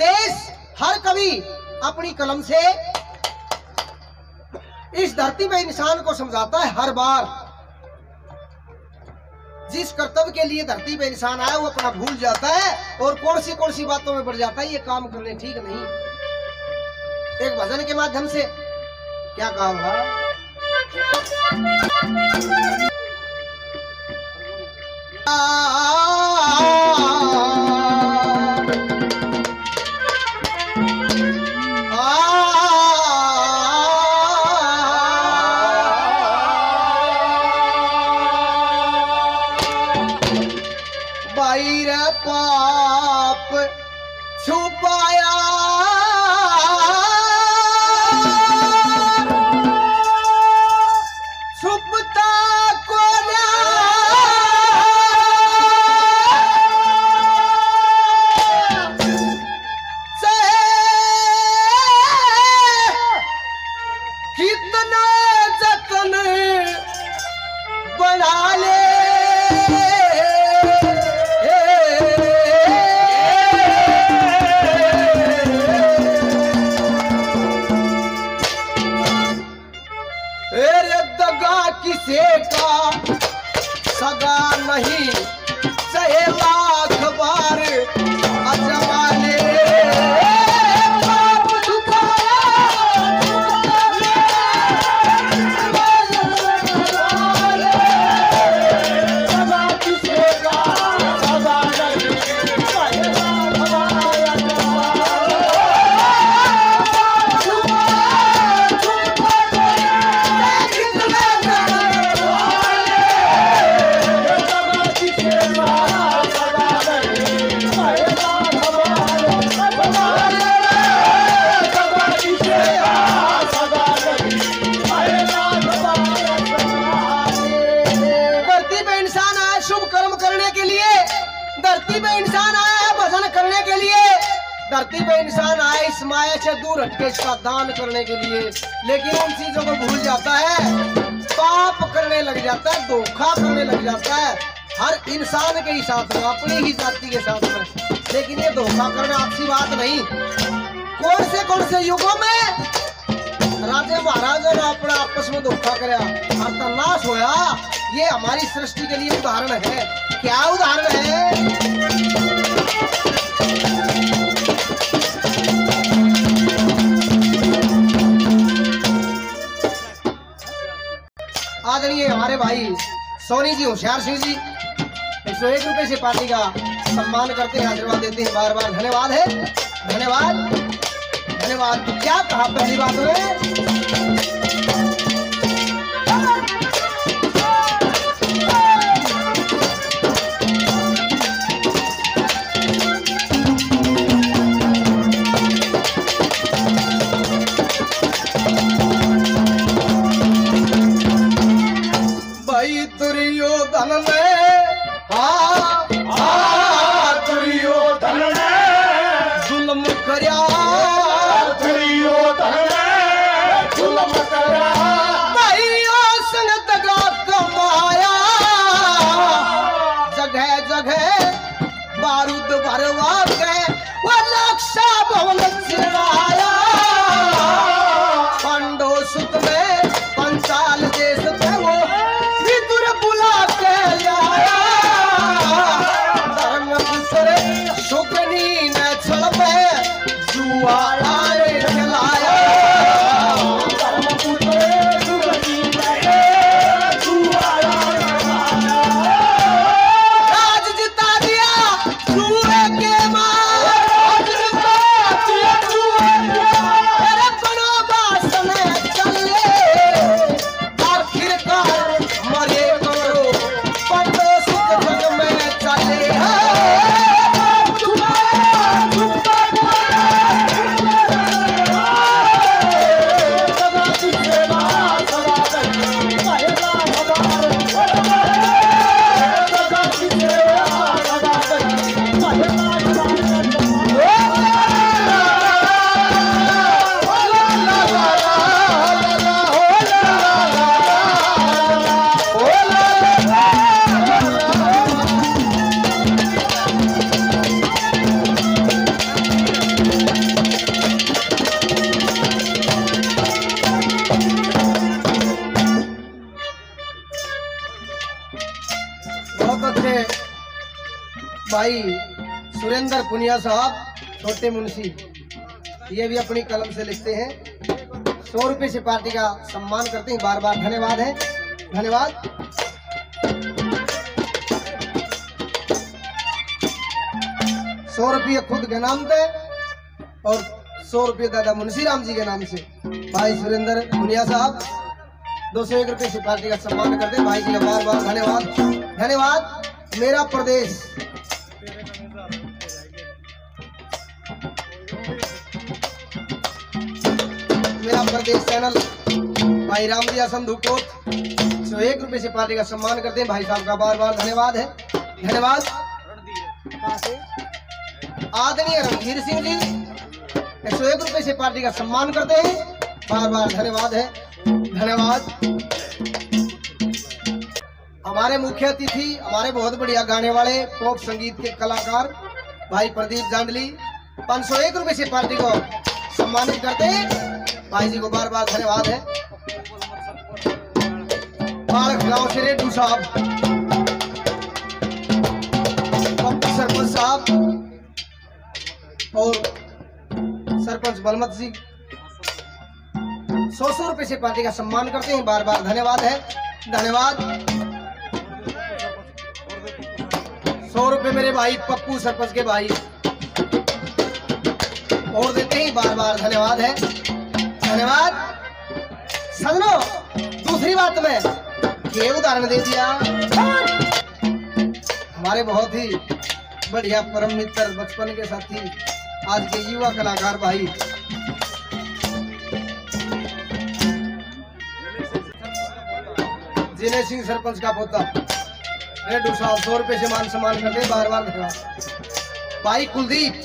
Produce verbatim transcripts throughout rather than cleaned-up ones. देश हर कवि अपनी कलम से इस धरती पे इंसान को समझाता है। हर बार जिस कर्तव्य के लिए धरती पे इंसान आया वो अपना भूल जाता है और कौन सी कौन सी बातों में बढ़ जाता है। ये काम करने ठीक नहीं। एक भजन के माध्यम से क्या कहूँगा, इसका दान करने के लिए, लेकिन उन चीजों को भूल जाता है, पाप करने लग जाता है, धोखा करने लग जाता है। हर इंसान के ही साथ में, अपनी ही जाति के साथ में। लेकिन ये धोखा करना अच्छी बात नहीं। कौन से कौन से युगों में राजा महाराजा ने अपना आपस में धोखा कराया, अंतर्नाश होया। ये हमारी सृष्टि के लिए उदाहरण है। क्या उदाहरण है? आदरणीय हमारे भाई सोनी जी होशियार सिंह जी एक सौ एक रुपये से पार्टी का सम्मान करते हैं, आशीर्वाद देते हैं बार बार। धन्यवाद है, धन्यवाद, धन्यवाद। क्या कहा पहली बात है? भाई सुरेंद्र पुनिया साहब छोटे मुंशी, ये भी अपनी कलम से लिखते हैं। सौ रुपये से पार्टी का सम्मान करते हैं, बार बार धन्यवाद है, धन्यवाद। सौ रुपये खुद के नाम से और सौ रुपये दादा मुन्शीराम जी के नाम से भाई सुरेंद्र पुनिया साहब। दो सौ एक रुपये से पार्टी का सम्मान करते हैं भाई जी का, बार बार धन्यवाद, धन्यवाद। मेरा प्रदेश मेरा प्रदेश चैनल भाई राम जी असम धूपोत सौ एक रुपये से पार्टी का सम्मान करते हैं भाई साहब का, बार बार धन्यवाद है, धन्यवाद। आदरणीय रणधीर सिंह जी सौ एक रुपये से पार्टी का सम्मान करते हैं, बार बार धन्यवाद है, धन्यवाद। हमारे मुख्य अतिथि हमारे बहुत बढ़िया गाने वाले पॉप संगीत के कलाकार भाई प्रदीप जांडली पाँच सौ एक रुपये से पार्टी को सम्मानित करते हैं भाई जी को, बार बार धन्यवाद है। गांव से रेडू साहब सरपंच साहब और सरपंच बलमत जी सौ सौ रुपये से पार्टी का सम्मान करते हैं, बार बार धन्यवाद है, धन्यवाद। सौ रुपये मेरे भाई पप्पू सरपंच के भाई और देते हैं, बार बार धन्यवाद है, धन्यवाद। सजनो दूसरी बात में ये उदाहरण दे दिया, हमारे बहुत ही बढ़िया परम मित्र बचपन के साथी आज के युवा कलाकार भाई जिले सिंह सरपंच का पोता रेडू साहब सौ रुपये से मान सम्मान करते बार बार धन्यवाद। भाई कुलदीप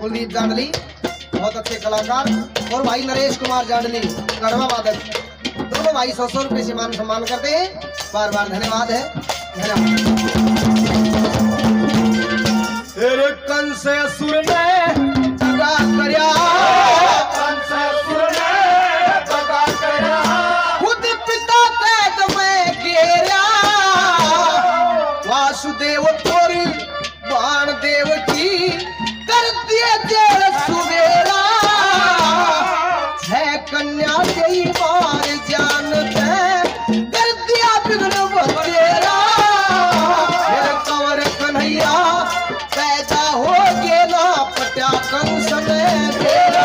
कुलदीप जांडली बहुत अच्छे कलाकार और भाई नरेश कुमार जांडली गढ़वा वादक, दोनों भाई सौ सौ रुपये से मान सम्मान करते हैं, बार बार धन्यवाद है, धन्यवाद। तेरे कंस असुर ने तगा करया, कंस असुर ने तगा करया, खुद पिता तैत में घेरा, वासुदेव तोरी बाण देव की कर दिए जेल सुबेरा, कन्या से मार जान कर दिया बिगड़ बतेरा, कंवर कन्हैया पैदा हो गया ना पटा कंस में तेरा,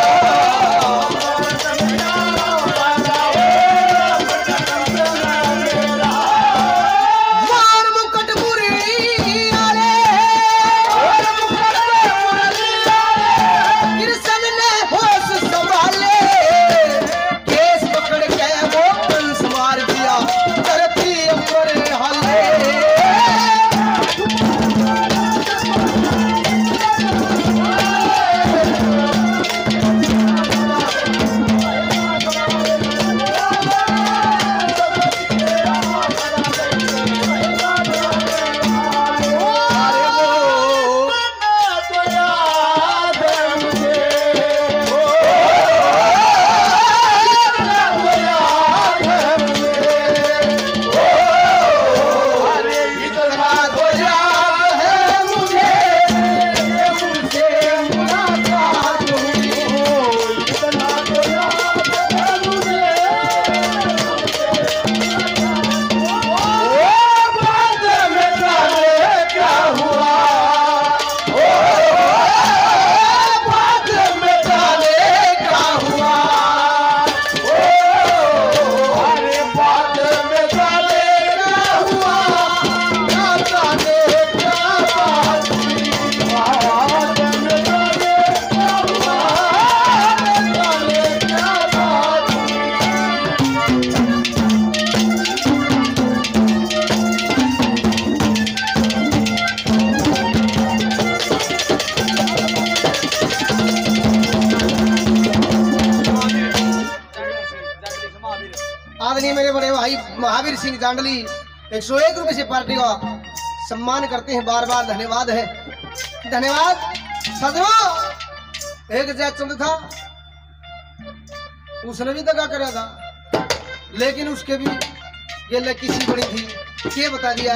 महावीर सिंह जांडली एक सौ एक रुपये से पार्टी का सम्मान करते हैं, बार बार धन्यवाद है, धन्यवाद। सजनो एक जयचंद था, उसने भी दगा करा था लेकिन उसके भी ये लकीसी बड़ी थी, ये बता दिया।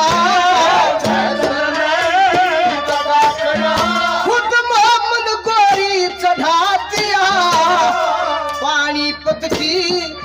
खुद मोहम्मद गोरी चढ़ा दिया पानीपत की